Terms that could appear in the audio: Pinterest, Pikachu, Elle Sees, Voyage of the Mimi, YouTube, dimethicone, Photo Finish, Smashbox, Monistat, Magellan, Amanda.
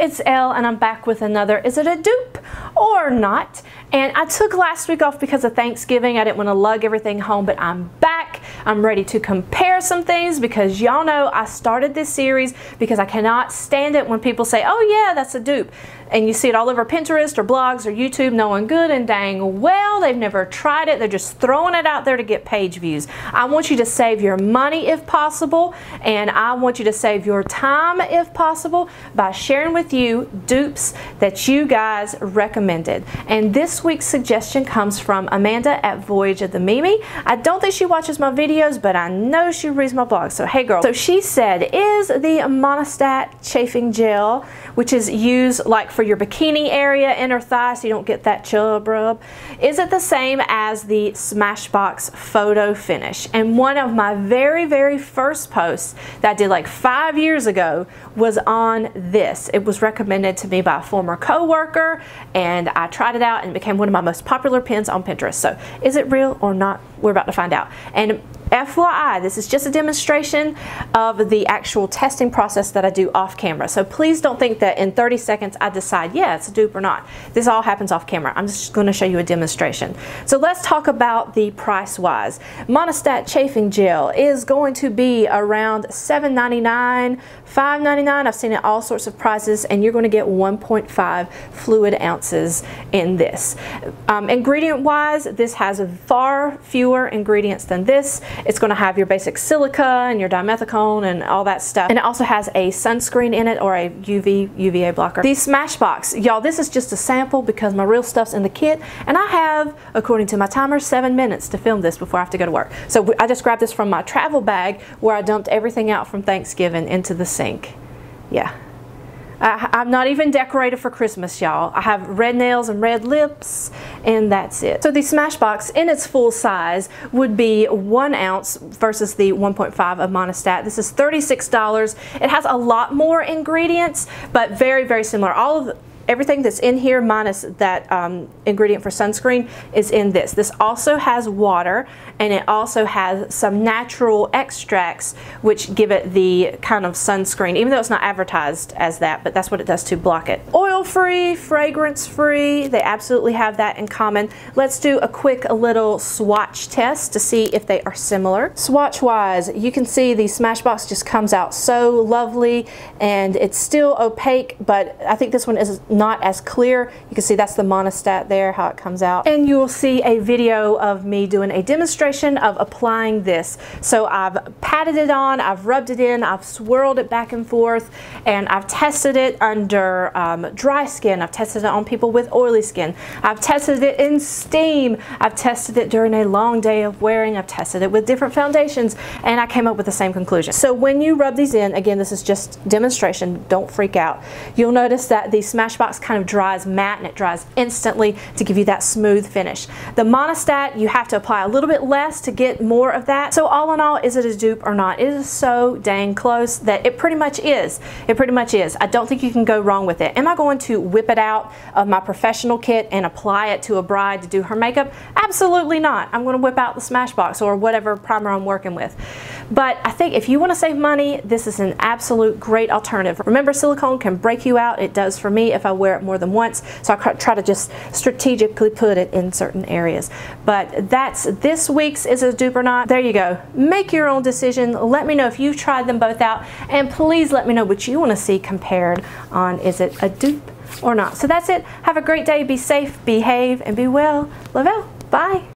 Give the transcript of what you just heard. it's Elle, and I'm back with another Is It a Dupe or Not? And I took last week off because of Thanksgiving. I didn't want to lug everything home, but I'm back. I'm ready to compare some things because y'all know I started this series because I cannot stand it when people say, oh yeah, that's a dupe. And you see it all over Pinterest or blogs or YouTube, knowing good and dang well they've never tried it. They're just throwing it out there to get page views. I want you to save your money if possible, and I want you to save your time if possible by sharing with you dupes that you guys recommended. And this week's suggestion comes from Amanda at Voyage of the Mimi. I don't think she watches my videos, but I know she reads my blog, so hey girl. So she said, is the Monistat chafing gel, which is used like for your bikini area, inner thigh, so you don't get that chub rub, is it the same as the Smashbox photo finish? And one of my very first posts that I did like 5 years ago was on this. It was recommended to me by a former co-worker, and I tried it out and it became one of my most popular pins on Pinterest. So is it real or not? We're about to find out. And FYI, this is just a demonstration of the actual testing process that I do off camera. So please don't think that in 30 seconds I decide, yeah, it's a dupe or not. This all happens off camera. I'm just going to show you a demonstration. So let's talk about the price-wise. Monistat chafing gel is going to be around $7.99, $5.99. I've seen it all sorts of prices, and you're going to get 1.5 fluid ounces in this. Ingredient-wise, this has far fewer ingredients than this. It's going to have your basic silica and your dimethicone and all that stuff, and it also has a sunscreen in it, or a UVA blocker. The Smashbox, y'all, this is just a sample because my real stuff's in the kit, and I have, according to my timer, 7 minutes to film this before I have to go to work. So I just grabbed this from my travel bag where I dumped everything out from Thanksgiving into the sink. Yeah, I'm not even decorated for Christmas, y'all. I have red nails and red lips, and that's it. So the Smashbox in its full size would be 1 ounce versus the 1.5 of Monistat. This is $36. It has a lot more ingredients, but very similar. Everything that's in here minus that ingredient for sunscreen is in this. This also has water, and it also has some natural extracts which give it the kind of sunscreen, even though it's not advertised as that, but that's what it does to block it. Oil-free, fragrance-free, they absolutely have that in common. Let's do a quick little swatch test to see if they are similar. Swatch-wise, you can see the Smashbox just comes out so lovely, and it's still opaque, but I think this one is not as clear. You can see that's the Monistat there, how it comes out. And you will see a video of me doing a demonstration of applying this. So I've patted it on, I've rubbed it in, I've swirled it back and forth, and I've tested it under dry skin. I've tested it on people with oily skin. I've tested it in steam. I've tested it during a long day of wearing. I've tested it with different foundations, and I came up with the same conclusion. So when you rub these in, again, this is just demonstration, don't freak out. You'll notice that the Smashbox kind of dries matte, and it dries instantly to give you that smooth finish. The Monistat, you have to apply a little bit less to get more of that. So all in all, is it a dupe or not? It is so dang close that it pretty much is. It pretty much is. I don't think you can go wrong with it. Am I going to whip it out of my professional kit and apply it to a bride to do her makeup? Absolutely not. I'm going to whip out the Smashbox or whatever primer I'm working with. But I think if you want to save money, this is an absolute great alternative. Remember, silicone can break you out. It does for me if I wear it more than once, so I try to just strategically put it in certain areas. But that's this week's Is It a Dupe or Not? There you go. Make your own decision. Let me know if you've tried them both out, and please let me know what you want to see compared on Is It a Dupe or Not? So that's it. Have a great day. Be safe, behave, and be well. Love Elle. Bye.